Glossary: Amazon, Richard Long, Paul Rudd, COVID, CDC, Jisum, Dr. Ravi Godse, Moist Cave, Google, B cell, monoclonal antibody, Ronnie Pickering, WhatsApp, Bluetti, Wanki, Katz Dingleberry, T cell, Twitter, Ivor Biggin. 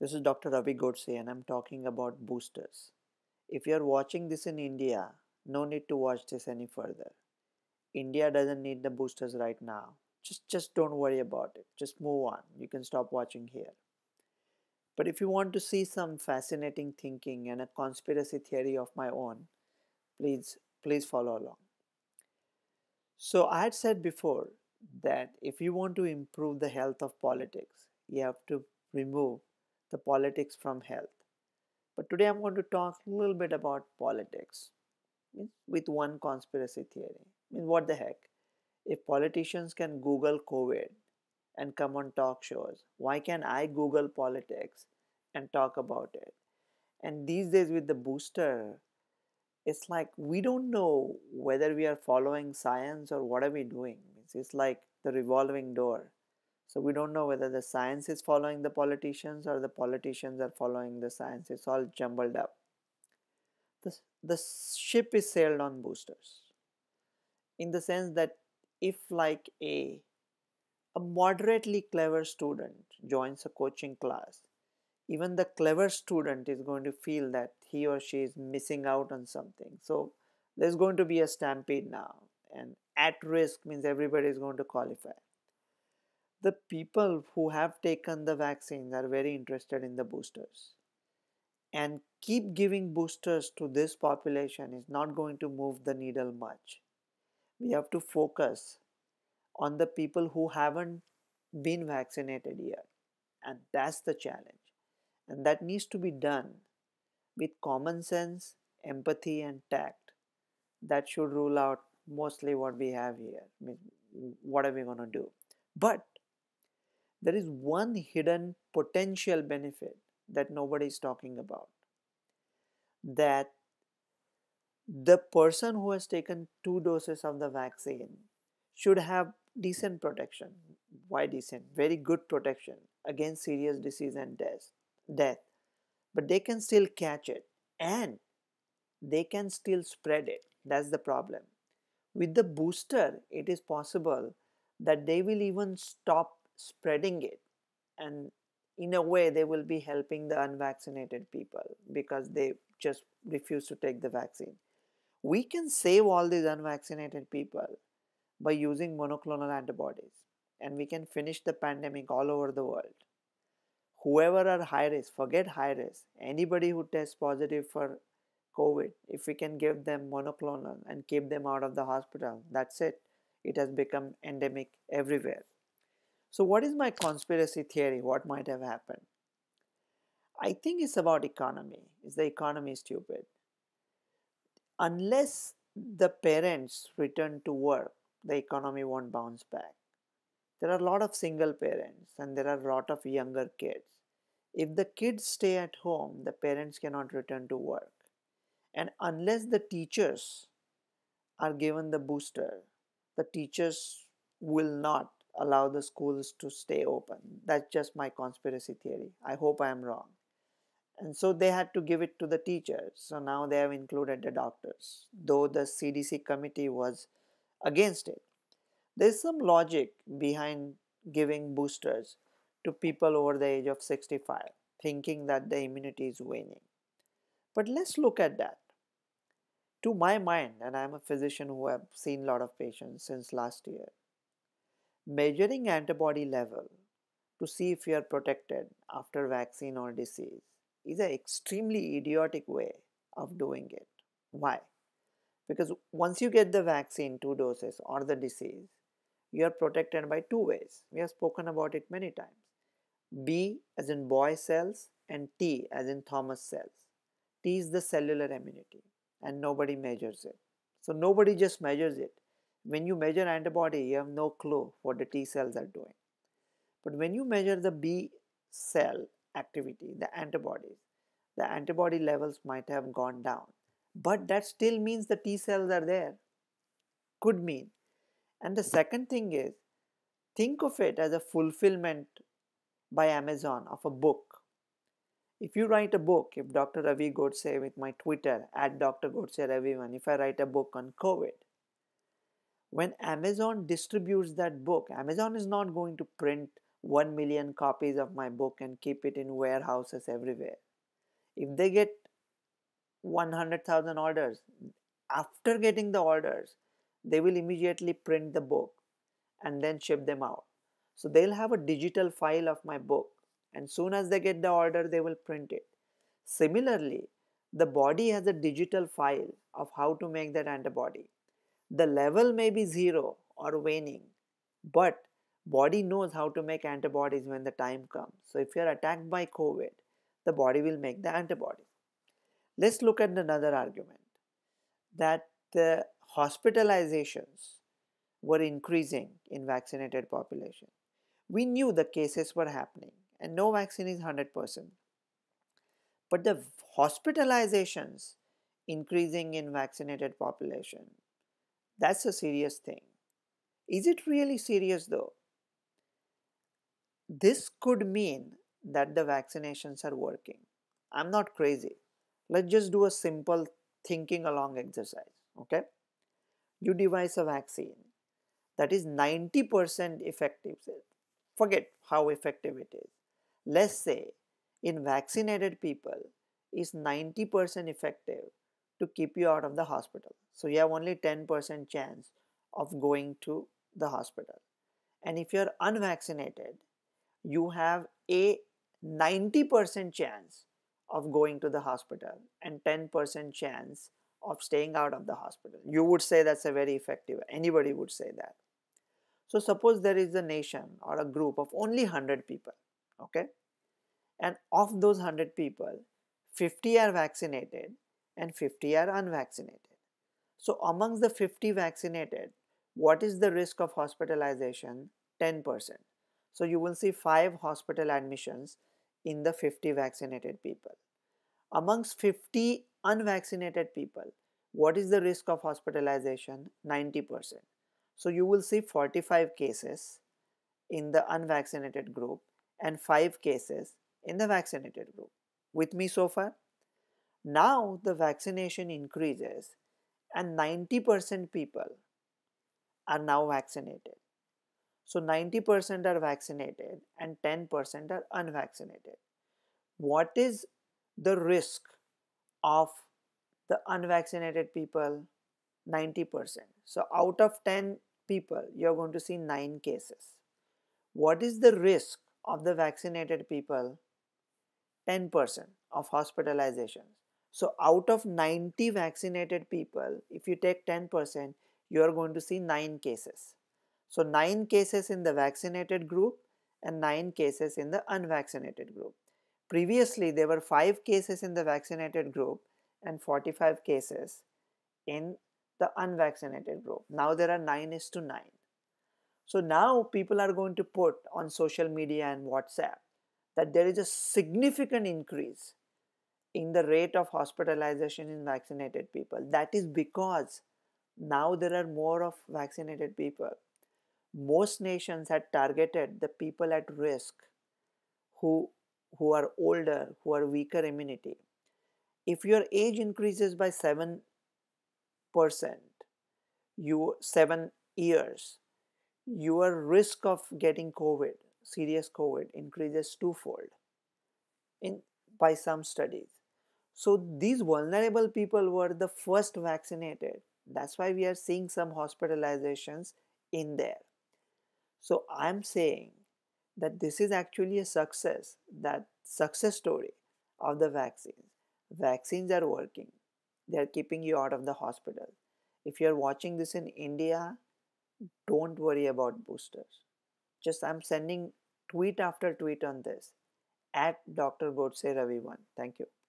This is Dr. Ravi Godse and I'm talking about boosters. If you're watching this in India, no need to watch this any further. India doesn't need the boosters right now. Just don't worry about it. Just move on. You can stop watching here. But if you want to see some fascinating thinking and a conspiracy theory of my own, please follow along. So I had said before that if you want to improve the health of politics, you have to remove the politics from health. But today I'm going to talk a little bit about politics with one conspiracy theory. I mean, what the heck? If politicians can Google COVID and come on talk shows, why can't I Google politics and talk about it? And these days with the booster, it's like we don't know whether we are following science or what are we doing. It's like the revolving door. So we don't know whether the science is following the politicians or the politicians are following the science. It's all jumbled up. The ship is sailed on boosters. In the sense that if like a moderately clever student joins a coaching class, even the clever student is going to feel that he or she is missing out on something. So there's going to be a stampede now. And at risk means everybody is going to qualify. The people who have taken the vaccines are very interested in the boosters. And keep giving boosters to this population is not going to move the needle much. We have to focus on the people who haven't been vaccinated yet. And that's the challenge. And that needs to be done with common sense, empathy, and tact. That should rule out mostly what we have here. I mean, what are we going to do? But there is one hidden potential benefit that nobody is talking about. That the person who has taken 2 doses of the vaccine should have decent protection. Why decent? Very good protection against serious disease and death. But they can still catch it and they can still spread it. That's the problem. With the booster, it is possible that they will even stop spreading it. And in a way, they will be helping the unvaccinated people because they just refuse to take the vaccine. We can save all these unvaccinated people by using monoclonal antibodies, and we can finish the pandemic all over the world. Whoever are high risk, forget high risk, anybody who tests positive for COVID, if we can give them monoclonal and keep them out of the hospital, that's it. It has become endemic everywhere. So what is my conspiracy theory? What might have happened? I think it's about economy. Is the economy stupid? Unless the parents return to work, the economy won't bounce back. There are a lot of single parents and there are a lot of younger kids. If the kids stay at home, the parents cannot return to work. And unless the teachers are given the booster, the teachers will not allow the schools to stay open. That's just my conspiracy theory. I hope I am wrong. And so they had to give it to the teachers. So now they have included the doctors, though the CDC committee was against it. There's some logic behind giving boosters to people over the age of 65, thinking that the immunity is waning. But let's look at that. To my mind, and I'm a physician who have seen a lot of patients since last year, measuring antibody level to see if you are protected after vaccine or disease is an extremely idiotic way of doing it. Why? Because once you get the vaccine, 2 doses or the disease, you are protected by 2 ways. We have spoken about it many times. B as in boy cells and T as in Thomas cells. T is the cellular immunity and nobody measures it. So nobody just measures it. When you measure antibody, you have no clue what the T cells are doing. But when you measure the B cell activity, the antibody levels might have gone down. But that still means the T cells are there. Could mean. And the second thing is, think of it as a fulfillment by Amazon of a book. If you write a book, if Dr. Ravi Godse with my Twitter, @Dr. Godse Ravi1, if I write a book on COVID, when Amazon distributes that book, Amazon is not going to print 1 million copies of my book and keep it in warehouses everywhere. If they get 100,000 orders, after getting the orders, they will immediately print the book and then ship them out. So they'll have a digital file of my book, and soon as they get the order, they will print it. Similarly, the body has a digital file of how to make that antibody. The level may be zero or waning, but body knows how to make antibodies when the time comes. So if you're attacked by COVID, the body will make the antibody. Let's look at another argument, that the hospitalizations were increasing in vaccinated population. We knew the cases were happening and no vaccine is 100%. But the hospitalizations increasing in vaccinated population, that's a serious thing. Is it really serious though? This could mean that the vaccinations are working. I'm not crazy. Let's just do a simple thinking along exercise, okay? You devise a vaccine that is 90% effective. Forget how effective it is. Let's say in vaccinated people is 90% effective to keep you out of the hospital. So you have only 10% chance of going to the hospital. And if you're unvaccinated, you have a 90% chance of going to the hospital and 10% chance of staying out of the hospital. You would say that's a very effective. Anybody would say that. So suppose there is a nation or a group of only 100 people, okay? And of those 100 people, 50 are vaccinated and 50 are unvaccinated. So amongst the 50 vaccinated, what is the risk of hospitalization? 10%. So you will see 5 hospital admissions in the 50 vaccinated people. Amongst 50 unvaccinated people, what is the risk of hospitalization? 90%. So you will see 45 cases in the unvaccinated group and 5 cases in the vaccinated group. With me so far? Now the vaccination increases and 90% people are now vaccinated. So 90% are vaccinated and 10% are unvaccinated. What is the risk of the unvaccinated people? 90%. So out of 10 people, you're going to see 9 cases. What is the risk of the vaccinated people? 10% of hospitalizations. So out of 90 vaccinated people, if you take 10%, you are going to see 9 cases. So 9 cases in the vaccinated group and 9 cases in the unvaccinated group. Previously, there were 5 cases in the vaccinated group and 45 cases in the unvaccinated group. Now there are 9:9. So now people are going to put on social media and WhatsApp that there is a significant increase in the rate of hospitalization in vaccinated people. That is because now there are more of vaccinated people. Most nations had targeted the people at risk who are older, who are weaker immunity. If your age increases by 7 years, your risk of getting COVID, serious COVID, increases twofold by some studies. So these vulnerable people were the first vaccinated. That's why we are seeing some hospitalizations in there. So I'm saying that this is actually a success, that success story of the vaccines. Vaccines are working. They are keeping you out of the hospital. If you're watching this in India, don't worry about boosters. Just I'm sending tweet after tweet on this, @Dr. Godse Ravi 1. Thank you.